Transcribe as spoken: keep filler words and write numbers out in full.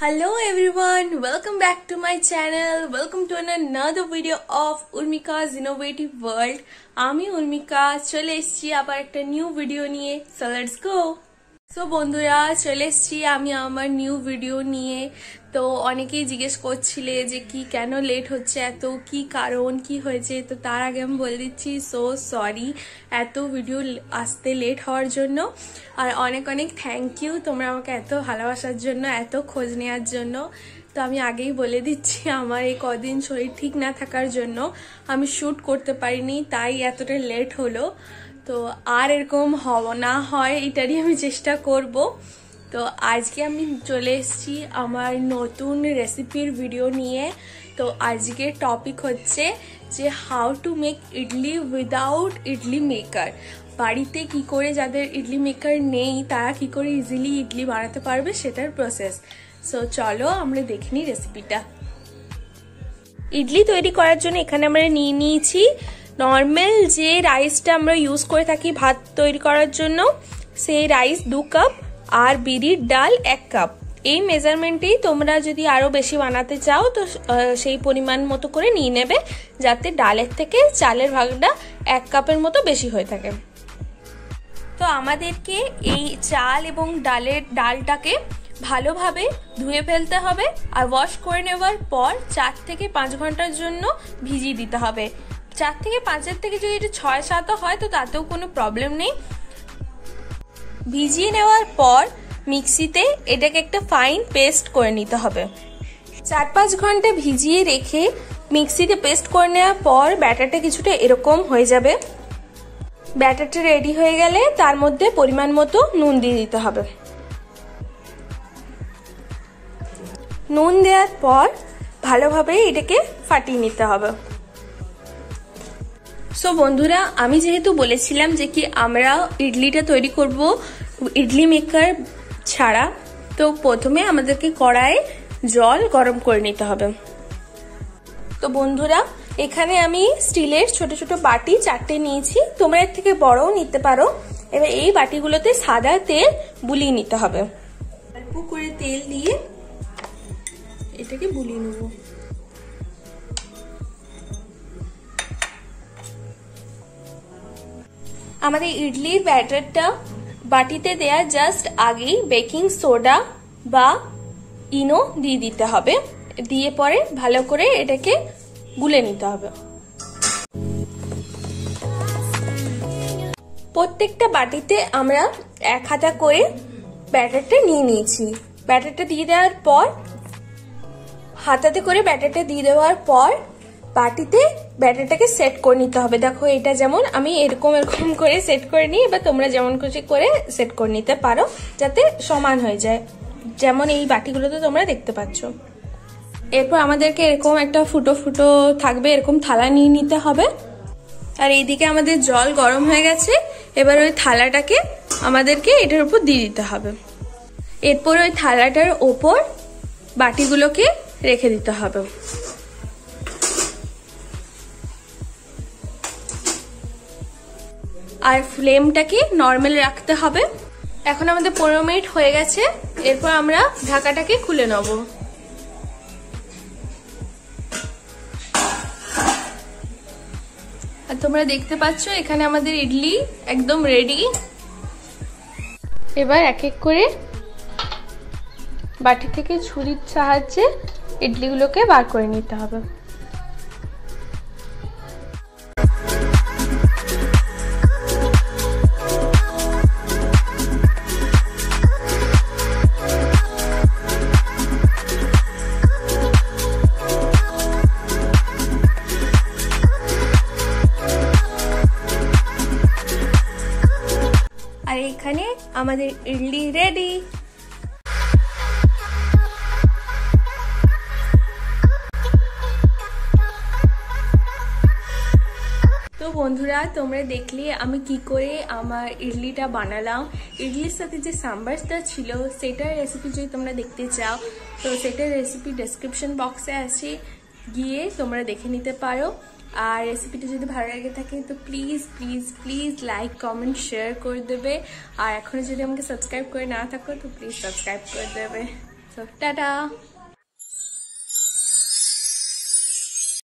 Hello everyone, welcome back to my channel. Welcome to another video of Urmika's Innovative World. আমি উর্মিকা চলে এসেছি আবার একটা নিউ ভিডিও নিয়ে, so let's go. সো বন্ধুরা চলে এসেছি আমি আমার নিউ ভিডিও নিয়ে। তো অনেকেই জিজ্ঞেস করছিলে যে কি কেন লেট হচ্ছে, এত কি কারণ কি হয়েছে। তো তার আগে আমি বলে দিচ্ছি সো সরি এত ভিডিও আসতে লেট হওয়ার জন্য, আর অনেক অনেক থ্যাংক ইউ তোমরা আমাকে এত ভালোবাসার জন্য, এত খোঁজ নেওয়ার জন্য। তো আমি আগেই বলে দিচ্ছি আমার এই কদিন শরীর ঠিক না থাকার জন্য আমি শ্যুট করতে পারিনি, তাই এতটা লেট হলো। তো আর এরকম হব না হয় এটারই আমি চেষ্টা করব। তো আজকে আমি চলে এসেছি আমার নতুন রেসিপির ভিডিও নিয়ে। তো আজকে টপিক হচ্ছে যে how to make idli without idli maker. বাড়িতে কি করে, যাদের ইডলি মেকার নেই তারা কি করে ইজিলি ইডলি বানাতে পারবে সেটার প্রসেস। সো চলো আমরা দেখে নিই রেসিপিটা। ইডলি তৈরি করার জন্য এখানে আমরা নিয়ে নিয়েছি নর্মাল যে রাইসটা আমরা ইউজ করে থাকি ভাত তৈরি করার জন্য সেই রাইস দু কাপ আর বিরির ডাল এক কাপ। এই মেজারমেন্টেই তোমরা যদি আরও বেশি বানাতে চাও তো সেই পরিমাণ মতো করে নিয়ে নেবে, যাতে ডালের থেকে চালের ভাগটা এক কাপের মতো বেশি হয়ে থাকে। তো আমাদেরকে এই চাল এবং ডালের ডালটাকে ভালোভাবে ধুয়ে ফেলতে হবে, আর ওয়াশ করে নেওয়ার পর চার থেকে পাঁচ ঘন্টার জন্য ভিজিয়ে দিতে হবে। চার থেকে পাঁচের থেকে যদি এটা ছয় সাতও হয় তো তাতেও কোনো প্রবলেম নেই। ভিজিয়ে নেওয়ার পর মিক্সিতে এটাকে একটা ফাইন পেস্ট করে নিতে হবে। চার পাঁচ ঘন্টা ভিজিয়ে রেখে মিক্সিতে পেস্ট করে নেওয়ার পর ব্যাটারটা কিছুটা এরকম হয়ে যাবে। ব্যাটারটা রেডি হয়ে গেলে তার মধ্যে পরিমাণ মতো নুন দিয়ে দিতে হবে। নুন দেওয়ার পর ভালোভাবে এটাকে ফাটিয়ে নিতে হবে। সো বন্ধুরা আমি যেহেতু বলেছিলাম যে কি আমরা ইডলিটা তৈরি করব ইডলি মেকার ছাড়া, তো প্রথমে আমাদেরকে কড়াইয়ে জল গরম করে নিতে হবে। তো বন্ধুরা এখানে আমি স্টিলের ছোট ছোট বাটি চারটে নিয়েছি, তোমরা এর থেকে বড়ও নিতে পারো। এবার এই বাটিগুলোতে সাদা তেল বুলিয়ে নিতে হবে, অল্প করে তেল দিয়ে এটাকে বুলিয়ে নেব। আমাদের ইডলির ব্যাটারটা বাটিতে দেওয়া জাস্ট আগেই বেকিং সোডা বা ইনো দিয়ে দিতে হবে, দিয়ে পরে ভালো করে এটাকে গুলে নিতে হবে। প্রত্যেকটা বাটিতে আমরা এক হাতা করে ব্যাটারটা নিয়ে নিয়েছি। ব্যাটারটা দিয়ে দেওয়ার পর হাতাতে করে ব্যাটারটা দিয়ে দেওয়ার পর বাটিতে ব্যাটারটাকে সেট করে নিতে হবে। দেখো এটা যেমন আমি এরকম এরকম করে সেট করে নিই, এবার তোমরা যেমন খুশি করে সেট করে নিতে পারো যাতে সমান হয়ে যায়, যেমন এই বাটিগুলোতে তোমরা দেখতে পাচ্ছ। এরপর আমাদেরকে এরকম একটা ফুটো ফুটো থাকবে এরকম থালা নিয়ে নিতে হবে। আর এইদিকে আমাদের জল গরম হয়ে গেছে, এবার ওই থালাটাকে আমাদেরকে এটার উপর দিয়ে দিতে হবে। এরপর ওই থালাটার ওপর বাটিগুলোকে রেখে দিতে হবে। আর ফ্লেমটাকে নর্মাল রাখতে হবে। এখন আমাদের পনেরো মিনিট হয়ে গেছে, এরপর আমরা ঢাকাটাকে খুলে নেব। আর তোমরা দেখতে পাচ্ছ এখানে আমাদের ইডলি একদম রেডি। এবার এক এক করে বাটি থেকে ছুরির সাহায্যে ইডলিগুলোকে বার করে নিতে হবে। আর এখানে আমাদের ইডলি রেডি। তো বন্ধুরা তোমরা দেখলে আমি কি করে আমার ইডলিটা বানালাম। ইডলির সাথে যে সাম্বারটা ছিল সেটার রেসিপি যদি তোমরা দেখতে চাও তো সেটার রেসিপি ডেসক্রিপশন বক্সে আছে, গিয়ে তোমরা দেখে নিতে পারো। আর রেসিপিটা যদি ভালো লাগে থাকে তো please please please like comment share করে দেবে। আর এখনও যদি আমাকে সাবস্ক্রাইব করে না থাকো তো প্লিজ সাবস্ক্রাইব করে দেবে। सो टाटा।